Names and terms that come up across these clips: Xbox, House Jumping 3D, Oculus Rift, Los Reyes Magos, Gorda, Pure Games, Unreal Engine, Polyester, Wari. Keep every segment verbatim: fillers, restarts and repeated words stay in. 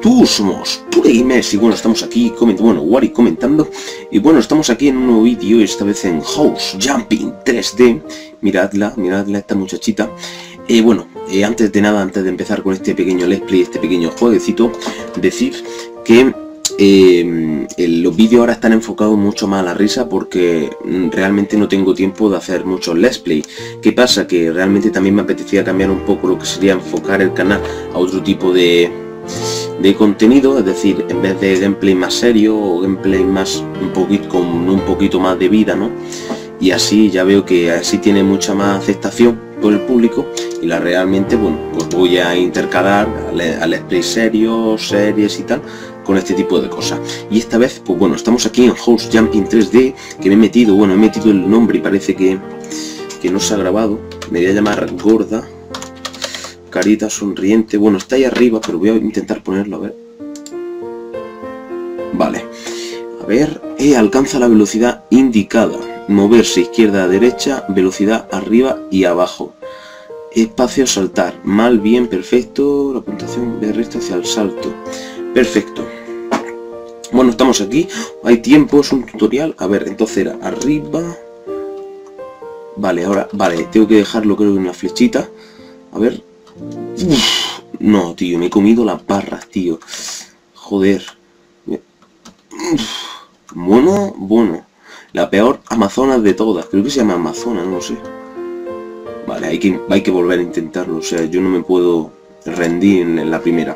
tú somos Pure Games, y bueno, estamos aquí, bueno, Wari comentando, y bueno, estamos aquí en un nuevo vídeo, esta vez en House Jumping tres D, miradla, miradla esta muchachita, eh, bueno, eh, antes de nada, antes de empezar con este pequeño let's play, este pequeño jueguecito, decir que Eh, los vídeos ahora están enfocados mucho más a la risa porque realmente no tengo tiempo de hacer muchos let's play. ¿Qué pasa? Que realmente también me apetecía cambiar un poco lo que sería enfocar el canal a otro tipo de, de contenido, es decir, en vez de gameplay más serio o gameplay más un poquito con un poquito más de vida, ¿no? Y así ya veo que así tiene mucha más aceptación por el público y la realmente, bueno, pues voy a intercalar a let's play serios, series y tal, con este tipo de cosas. Y esta vez, pues bueno, estamos aquí en House Jumping tres D, que me he metido, bueno, he metido el nombre y parece que, que no se ha grabado. Me voy a llamar Gorda, carita sonriente, bueno, está ahí arriba, pero voy a intentar ponerlo, a ver. Vale, a ver, eh, alcanza la velocidad indicada, moverse izquierda a derecha, velocidad arriba y abajo. Espacio saltar, mal, bien, perfecto, la puntuación de resto hacia el salto. Perfecto. Bueno, estamos aquí, hay tiempo, es un tutorial, a ver, entonces era arriba, vale, ahora, vale, tengo que dejarlo creo en una flechita, a ver, uf, no, tío, me he comido las barras, tío, joder, uf, bueno, bueno, la peor Amazonas de todas, creo que se llama Amazonas, no lo sé, vale, hay que, hay que volver a intentarlo, o sea, yo no me puedo rendir en la primera.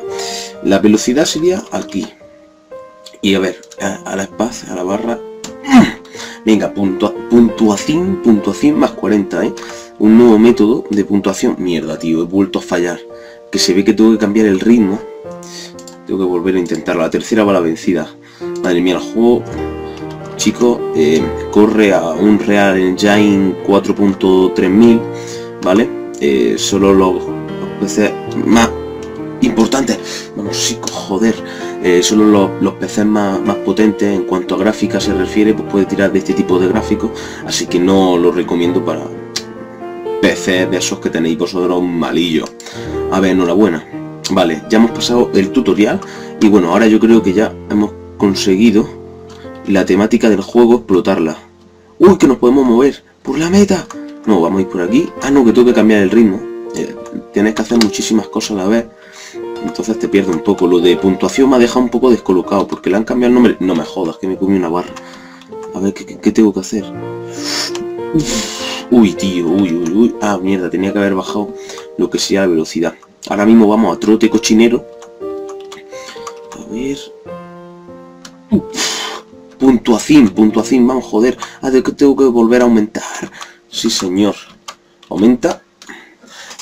La velocidad sería aquí y a ver a, a la espacio a la barra, venga, puntua, puntuación puntuación más cuarenta, ¿eh? Un nuevo método de puntuación. Mierda, tío, he vuelto a fallar, que se ve que tengo que cambiar el ritmo, tengo que volver a intentarlo. La tercera va la vencida, madre mía, el juego, chico, eh, corre a un Unreal Engine cuatro punto tres mil, vale, eh, solo los peces más importantes, vamos, sí, joder, eh, solo los, los peces más, más potentes en cuanto a gráfica se refiere, pues puede tirar de este tipo de gráficos, así que no lo recomiendo para peces de esos que tenéis vosotros malillos. A ver, enhorabuena, vale, ya hemos pasado el tutorial y bueno, ahora yo creo que ya hemos conseguido la temática del juego, explotarla. Uy, que nos podemos mover por la meta, no, vamos a ir por aquí, ah no, que tengo que cambiar el ritmo. Eh, tienes que hacer muchísimas cosas a la vez, entonces te pierdo un poco. Lo de puntuación me ha dejado un poco descolocado porque le han cambiado el nombre. No me jodas, que me comí una barra. A ver, ¿qué, qué, qué tengo que hacer? Uf. Uy, tío, uy, uy, uy. Ah, mierda, tenía que haber bajado lo que sea la velocidad. Ahora mismo vamos a trote cochinero. A ver. Uf. Puntuación, puntuación, vamos, joder. Ah, tengo que volver a aumentar. Sí, señor. Aumenta.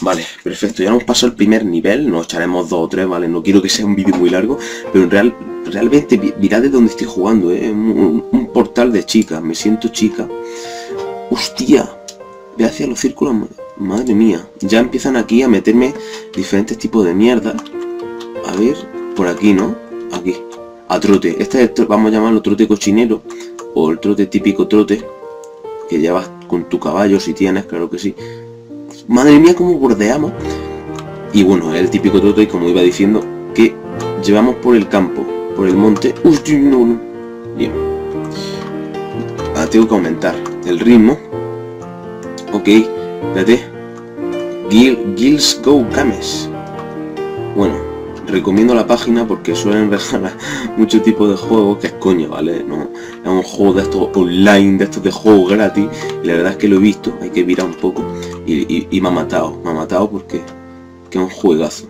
Vale, perfecto, ya hemos pasado el primer nivel, nos echaremos dos o tres, vale, no quiero que sea un vídeo muy largo, pero en real, realmente mirad de donde estoy jugando, ¿eh? un, un portal de chicas, me siento chica. Hostia, ve hacia los círculos, madre mía, ya empiezan aquí a meterme diferentes tipos de mierda. A ver, por aquí, ¿no? Aquí, a trote, este es, vamos a llamarlo trote cochinero, o el trote típico trote, que ya vas con tu caballo si tienes, claro que sí. Madre mía, como bordeamos. Y bueno, el típico trote, como iba diciendo, que llevamos por el campo, por el monte. Uy, no, no. Bien. Ah, tengo que aumentar el ritmo. Ok, espérate. Girls Go Games. Bueno, recomiendo la página porque suelen regalar mucho tipo de juegos, que es coña, ¿vale? No, es un juego de estos online, de estos de juegos gratis. Y la verdad es que lo he visto, hay que virar un poco. Y, y, y me ha matado, me ha matado porque que es un juegazo.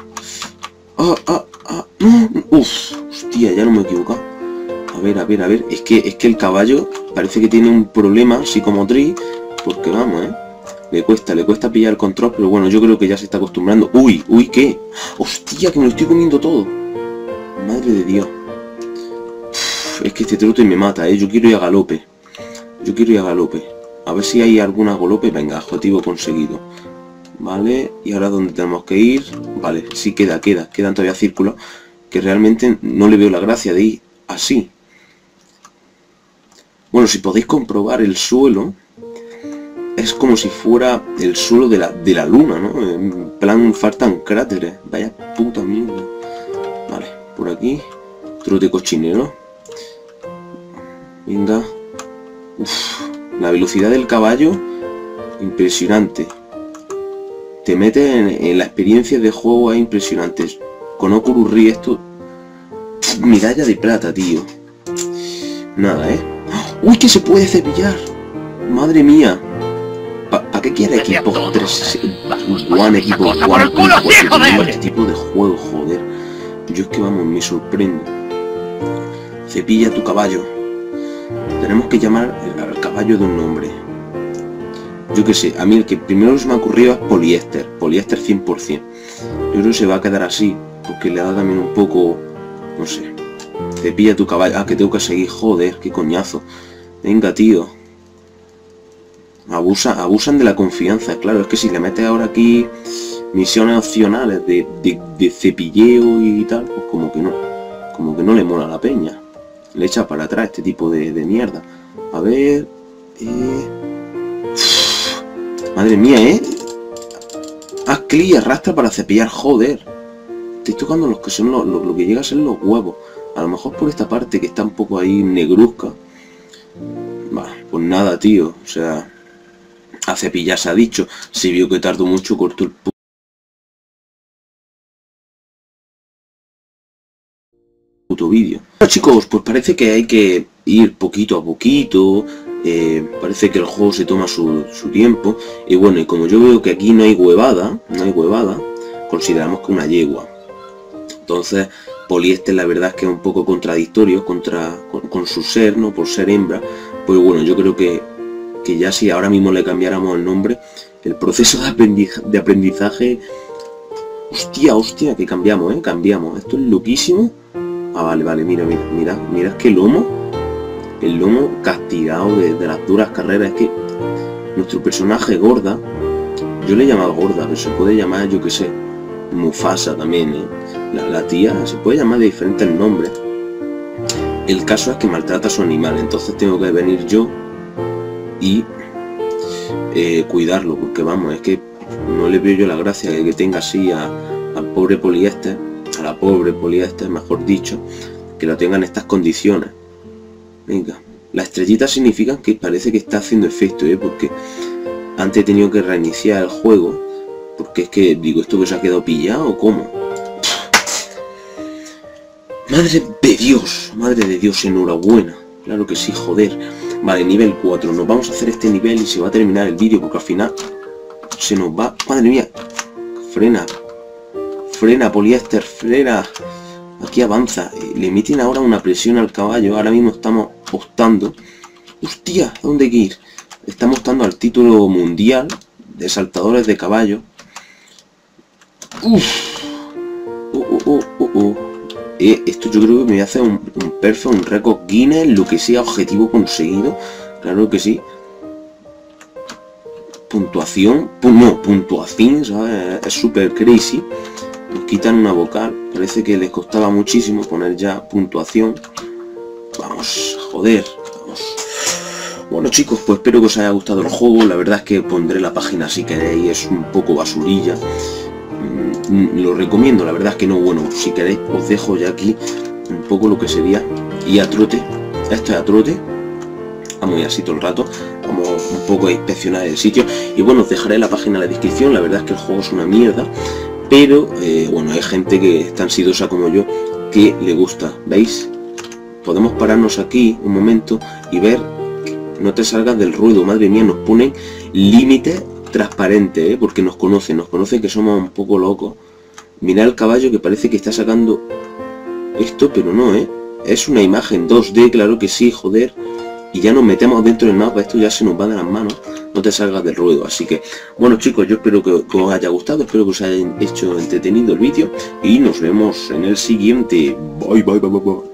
Ah, ah, ah, uh, uf, hostia, ya no me he equivocado. A ver, a ver, a ver, es que es que el caballo parece que tiene un problema psicomotriz, porque vamos, eh, le cuesta, le cuesta pillar el control, pero bueno, yo creo que ya se está acostumbrando. Uy, uy, ¿qué? Hostia, que me lo estoy comiendo todo. Madre de Dios. Uf, es que este trote me mata, eh, yo quiero ir a galope. Yo quiero ir a galope. A ver si hay alguna galope. Venga, objetivo conseguido. Vale, y ahora dónde tenemos que ir. Vale, sí, queda, queda. Quedan todavía círculos que realmente no le veo la gracia de ir así. Bueno, si podéis comprobar el suelo, es como si fuera el suelo de la, de la luna, ¿no? En plan, faltan cráteres. Vaya puta mierda. Vale, por aquí. Trote cochinero. Linda. Uf, la velocidad del caballo, impresionante. Te metes en, en la experiencia de juego, es impresionante. Con Oculus Rift esto... Pff, medalla de plata, tío. Nada, ¿eh? ¡Uy, que se puede cepillar! ¡Madre mía! ¿Para pa qué quiere Xbox tres sesenta? One, equipo One, este tipo de juego, joder. Yo es que, vamos, me sorprendo. Cepilla tu caballo. Tenemos que llamar al caballo de un nombre. Yo qué sé, a mí el que primero se me ha ocurrido es Polyester. Polyester cien por cien. Yo creo que se va a quedar así, porque le da también un poco... No sé. Cepilla tu caballo. Ah, que tengo que seguir. Joder, qué coñazo. Venga, tío. Abusa, abusan de la confianza. Claro, es que si le metes ahora aquí misiones opcionales de, de, de cepilleo y tal, pues como que no. Como que no le mola a la peña. Le echa para atrás este tipo de, de mierda. A ver... Eh... Madre mía, ¿eh? Haz clic y arrastra para cepillar, joder. Estoy tocando los que son los, los, lo que llega a ser los huevos. A lo mejor por esta parte que está un poco ahí negruzca. Vale, pues nada, tío. O sea, a cepillar se ha dicho. Si vio que tardó mucho, cortó el... puto vídeo. Bueno, chicos, pues parece que hay que ir poquito a poquito. Eh, parece que el juego se toma su, su tiempo. Y bueno, y como yo veo que aquí no hay huevada, no hay huevada, consideramos que una yegua. Entonces, Polyester la verdad es que es un poco contradictorio contra, con, con su ser, ¿no? Por ser hembra. Pues bueno, yo creo que, que ya si ahora mismo le cambiáramos el nombre, el proceso de aprendizaje, de aprendizaje... Hostia, hostia, que cambiamos, ¿eh? Cambiamos. Esto es loquísimo. Ah, vale, vale, mira, mira, mira, mira, que lomo. El lomo castigado de, de las duras carreras. Es que nuestro personaje Gorda, yo le he llamado Gorda, pero se puede llamar, yo que sé, Mufasa también, ¿eh? la, la tía, se puede llamar de diferentes nombres. El caso es que maltrata a su animal, entonces tengo que venir yo y eh, cuidarlo, porque vamos, es que no le veo yo la gracia que tenga así a, al pobre Polyester, a la pobre Polyester, mejor dicho, que la tenga en estas condiciones. Venga, las estrellitas significan que parece que está haciendo efecto, ¿eh? Porque antes he tenido que reiniciar el juego, porque es que, digo, ¿esto que se ha quedado pillado o cómo? ¡Madre de Dios! ¡Madre de Dios! ¡Enhorabuena! Claro que sí, joder. Vale, nivel cuatro. Nos vamos a hacer este nivel y se va a terminar el vídeo, porque al final se nos va... ¡Madre mía! ¡Frena! ¡Frena, Polyester! ¡Frena! Aquí avanza, le meten ahora una presión al caballo, ahora mismo estamos optando. ¡Hostia! ¿A dónde hay que ir? Estamos optando al título mundial de saltadores de caballo. ¡Uff! ¡Oh, oh, oh, oh, oh! Eh, esto yo creo que me hace un, un perfo, un récord Guinness, lo que sea, objetivo conseguido. Claro que sí. Puntuación. Pum, no, puntuación, ¿sabes? Es súper crazy. Nos quitan una vocal, parece que les costaba muchísimo poner ya puntuación. Vamos, joder, vamos. Bueno, chicos, pues espero que os haya gustado el juego. La verdad es que pondré la página si queréis, es un poco basurilla. Lo recomiendo, la verdad es que no, bueno, si queréis os dejo ya aquí un poco lo que sería. Y a trote, esto es a trote. Vamos y así todo el rato, vamos un poco a inspeccionar el sitio. Y bueno, os dejaré la página en la descripción, la verdad es que el juego es una mierda. Pero, eh, bueno, hay gente que es tan sidosa como yo que le gusta, ¿veis? Podemos pararnos aquí un momento y ver, no te salgas del ruido, madre mía, nos ponen límites transparentes, ¿eh? Porque nos conocen, nos conocen que somos un poco locos. Mirad el caballo que parece que está sacando esto, pero no, ¿eh? Es una imagen dos D, claro que sí, joder. Y ya nos metemos dentro del mapa, esto ya se nos va de las manos. No te salgas del ruedo. Así que, bueno, chicos, yo espero que, que os haya gustado, espero que os haya hecho entretenido el vídeo y nos vemos en el siguiente. Bye, bye, bye, bye, bye.